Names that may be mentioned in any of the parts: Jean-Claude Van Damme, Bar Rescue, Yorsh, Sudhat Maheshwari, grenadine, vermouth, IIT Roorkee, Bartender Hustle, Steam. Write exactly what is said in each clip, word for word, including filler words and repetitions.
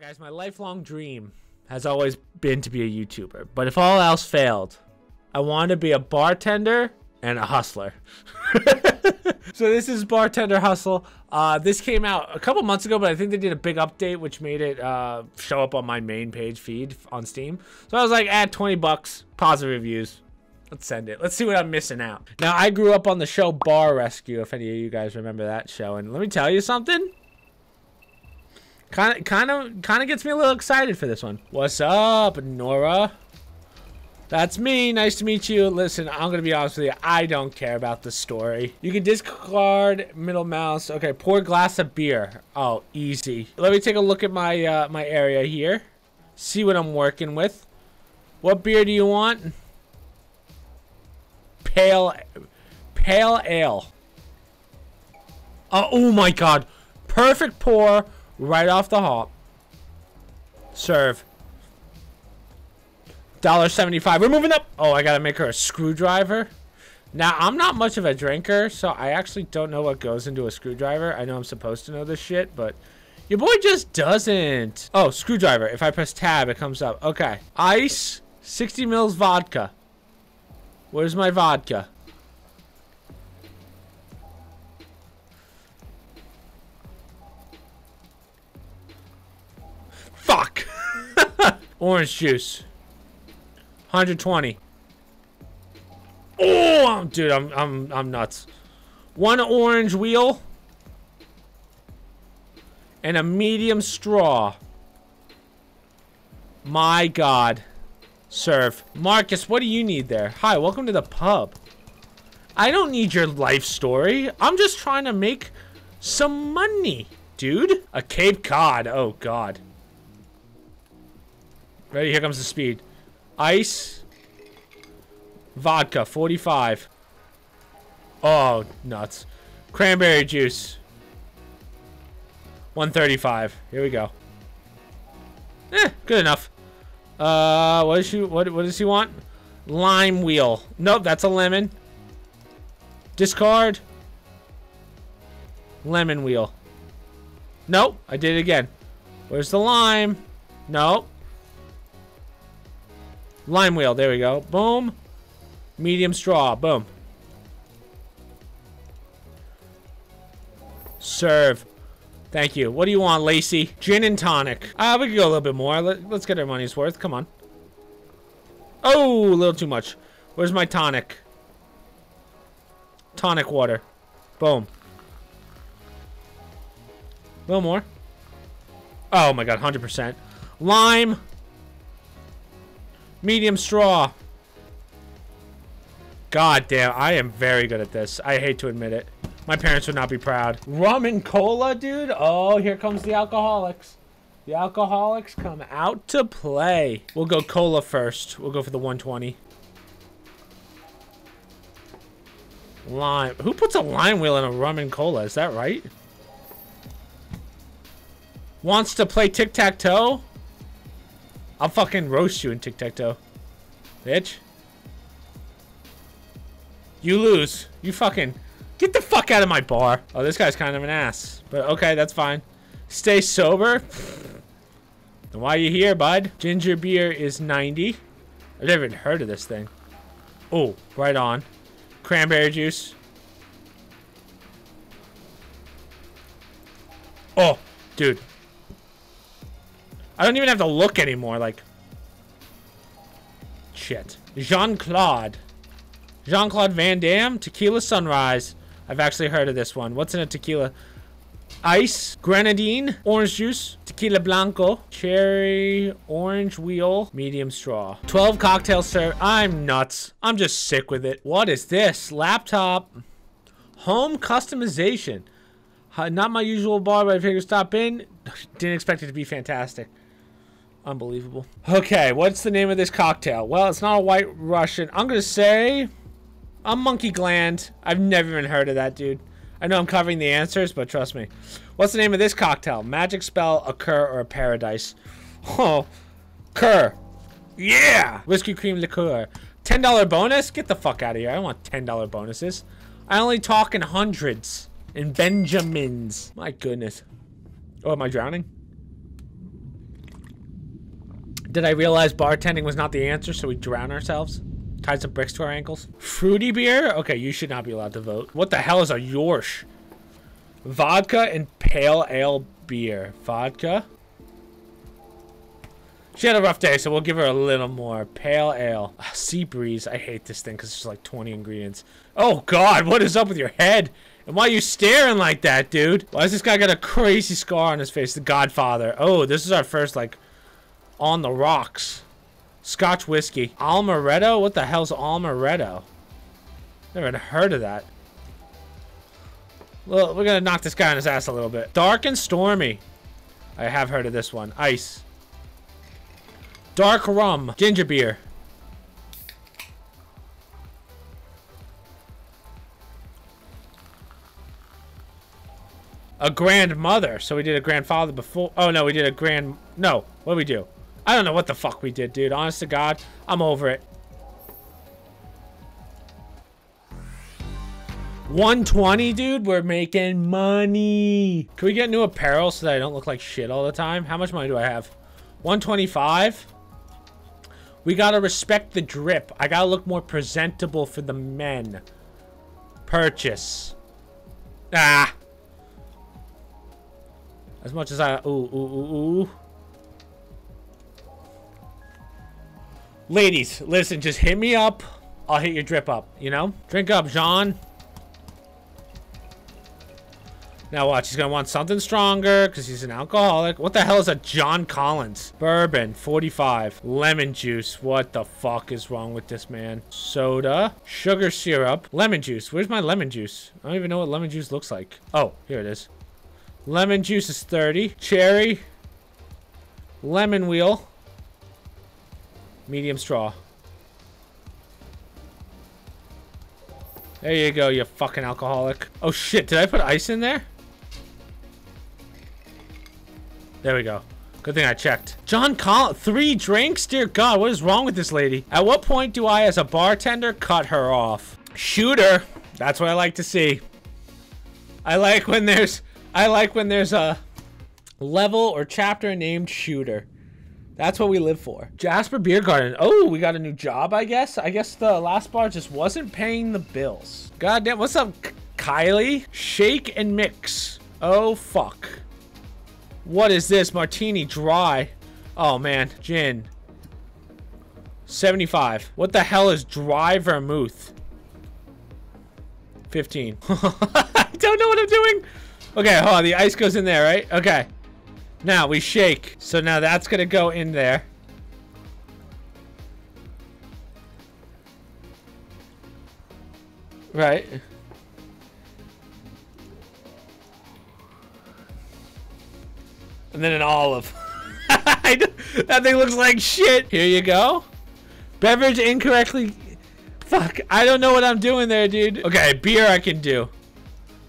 Now guys, my lifelong dream has always been to be a YouTuber, but if all else failed, I wanted to be a bartender and a hustler. So this is Bartender Hustle. Uh, this came out a couple months ago, but I think they did a big update, which made it uh, show up on my main page feed on Steam. So I was like, add twenty bucks, positive reviews. Let's send it. Let's see what I'm missing out. Now, I grew up on the show Bar Rescue, if any of you guys remember that show. And let me tell you something. Kind of, kind of, kind of gets me a little excited for this one. What's up, Nora? That's me. Nice to meet you. Listen, I'm gonna be honest with you. I don't care about the story. You can discard middle mouse. Okay, pour glass of beer. Oh, easy. Let me take a look at my uh, my area here. See what I'm working with. What beer do you want? Pale, pale ale. Oh, oh my God! Perfect pour right off the hop. Serve. one dollar seventy-five. We're moving up. Oh, I gotta make her a screwdriver. Now, I'm not much of a drinker, so I actually don't know what goes into a screwdriver. I know I'm supposed to know this shit, but your boy just doesn't. Oh, screwdriver. If I press tab, it comes up. Okay. Ice, sixty mils vodka. Where's my vodka? Fuck. Orange juice. one hundred twenty. Oh, dude, I'm I'm I'm nuts. One orange wheel and a medium straw. My God. Serve. Marcus, what do you need there? Hi, welcome to the pub. I don't need your life story. I'm just trying to make some money, dude. A Cape Cod. Oh, God. Ready? Here comes the speed. Ice, vodka, forty-five. Oh, nuts. Cranberry juice, one thirty-five. Here we go. Eh, good enough. Uh, what does she? What, what does she want? Lime wheel. Nope, that's a lemon. Discard. Lemon wheel. Nope, I did it again. Where's the lime? Nope. Lime wheel, there we go. Boom. Medium straw, boom. Serve. Thank you. What do you want, Lacey? Gin and tonic. Uh, we could go a little bit more. Let, let's get our money's worth. Come on. Oh, a little too much. Where's my tonic? Tonic water. Boom. A little more. Oh my God, one hundred percent. Lime. Medium straw. God damn, I am very good at this. I hate to admit it. My parents would not be proud. Rum and cola, dude. Oh, here comes the alcoholics. The alcoholics come out to play. We'll go cola first. We'll go for the one twenty. Lime. Who puts a lime wheel in a rum and cola? Is that right? Wants to play tic-tac-toe? I'll fucking roast you in tic-tac-toe. Bitch. You lose. You fucking... Get the fuck out of my bar. Oh, this guy's kind of an ass. But okay, that's fine. Stay sober. Then why are you here, bud? Ginger beer is ninety. I've never even heard of this thing. Oh, right on. Cranberry juice. Oh, dude. I don't even have to look anymore, like... Shit. Jean-Claude. Jean-Claude Van Damme, Tequila Sunrise. I've actually heard of this one. What's in a tequila? Ice, grenadine, orange juice, tequila blanco, cherry, orange wheel, medium straw. twelve cocktails served. I'm nuts. I'm just sick with it. What is this? Laptop. Home customization. Not my usual bar, but I figured stop in. Didn't expect it to be fantastic. Unbelievable. Okay, what's the name of this cocktail? Well, it's not a White Russian. I'm gonna say a monkey gland. I've never even heard of that, dude. I know I'm covering the answers, but trust me. What's the name of this cocktail? Magic spell, a cur, or a paradise? Oh, cur. Yeah. Whiskey cream liqueur. ten dollar bonus. Get the fuck out of here. I don't want ten dollar bonuses. I only talk in hundreds and Benjamins. My goodness. Oh, am I drowning? Did I realize bartending was not the answer, so we drown ourselves? Tied some bricks to our ankles? Fruity beer? Okay, you should not be allowed to vote. What the hell is a Yorsh? Vodka and pale ale beer. Vodka? She had a rough day, so we'll give her a little more. Pale ale. Ugh, sea breeze. I hate this thing because it's like twenty ingredients. Oh, God. What is up with your head? And why are you staring like that, dude? Why has this guy got a crazy scar on his face? The Godfather. Oh, this is our first, like, on the rocks. Scotch whiskey. Almaretto? What the hell's Almaretto? Never even heard of that. Well, we're gonna knock this guy on his ass a little bit. Dark and stormy. I have heard of this one. Ice. Dark rum. Ginger beer. A grandmother. So we did a grandfather before. Oh, no, we did a grand... No. What did we do? I don't know what the fuck we did, dude. Honest to God, I'm over it. one twenty, dude. We're making money. Can we get new apparel so that I don't look like shit all the time? How much money do I have? one twenty-five. We gotta respect the drip. I gotta look more presentable for the men. Purchase. Ah. As much as I... Ooh, ooh, ooh, ooh. Ladies, listen, just hit me up. I'll hit your drip up, you know? Drink up, Jean. Now watch, he's gonna want something stronger because he's an alcoholic. What the hell is a John Collins? Bourbon, forty-five. Lemon juice. What the fuck is wrong with this man? Soda. Sugar syrup. Lemon juice. Where's my lemon juice? I don't even know what lemon juice looks like. Oh, here it is. Lemon juice is thirty. Cherry. Lemon wheel. Medium straw. There you go, you fucking alcoholic. Oh shit, did I put ice in there? There we go. Good thing I checked. John Collins, three drinks? Dear God, what is wrong with this lady? At what point do I, as a bartender, cut her off? Shoot her. That's what I like to see. I like when there's... I like when there's a level or chapter named Shooter. That's what we live for. Jasper Beer Garden. Oh, we got a new job, I guess. I guess the last bar just wasn't paying the bills. Goddamn, what's up, Kylie? Shake and mix. Oh, fuck. What is this? Martini dry. Oh, man. Gin. seventy-five. What the hell is dry vermouth? fifteen. I don't know what I'm doing. Okay, hold on. The ice goes in there, right? Okay. Now we shake. So now that's gonna go in there. Right. And then an olive. That thing looks like shit. Here you go. Beverage incorrectly. Fuck, I don't know what I'm doing there, dude. Okay, beer I can do.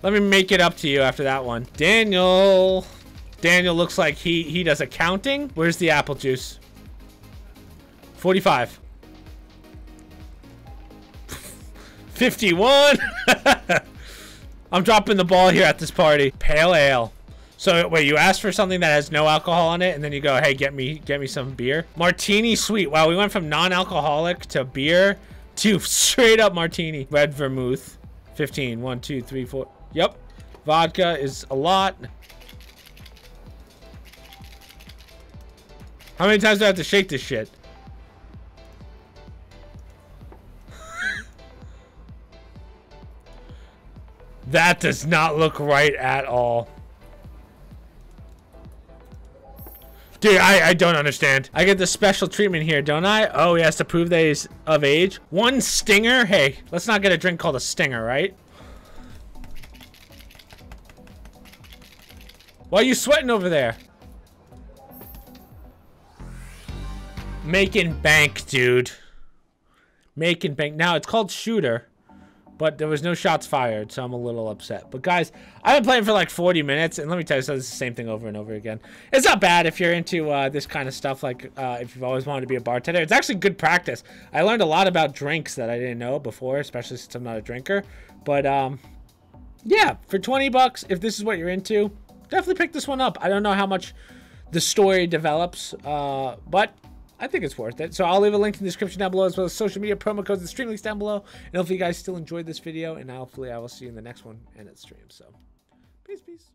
Let me make it up to you after that one. Daniel. Daniel looks like he, he does accounting. Where's the apple juice? forty-five. fifty-one. I'm dropping the ball here at this party. Pale ale. So wait, you ask for something that has no alcohol in it, and then you go, hey, get me, get me some beer. Martini sweet. Wow, we went from non-alcoholic to beer to straight up martini. Red vermouth. fifteen. One, two, three, four. Yep. Vodka is a lot. How many times do I have to shake this shit? That does not look right at all. Dude, I, I don't understand. I get the special treatment here, don't I? Oh, he has to prove that he's of age. One stinger? Hey, let's not get a drink called a stinger, right? Why are you sweating over there? Making bank, dude. Making bank. Now, it's called Shooter, but there was no shots fired, so I'm a little upset. But, guys, I've been playing for like forty minutes, and let me tell you something. It's the same thing over and over again. It's not bad if you're into uh, this kind of stuff, like uh, if you've always wanted to be a bartender. It's actually good practice. I learned a lot about drinks that I didn't know before, especially since I'm not a drinker. But, um, yeah, for twenty bucks, if this is what you're into, definitely pick this one up. I don't know how much the story develops, uh, but... I think it's worth it. So I'll leave a link in the description down below, as well as social media, promo codes, and stream links down below. And hopefully you guys still enjoyed this video, and hopefully I will see you in the next one and at stream. So peace, peace.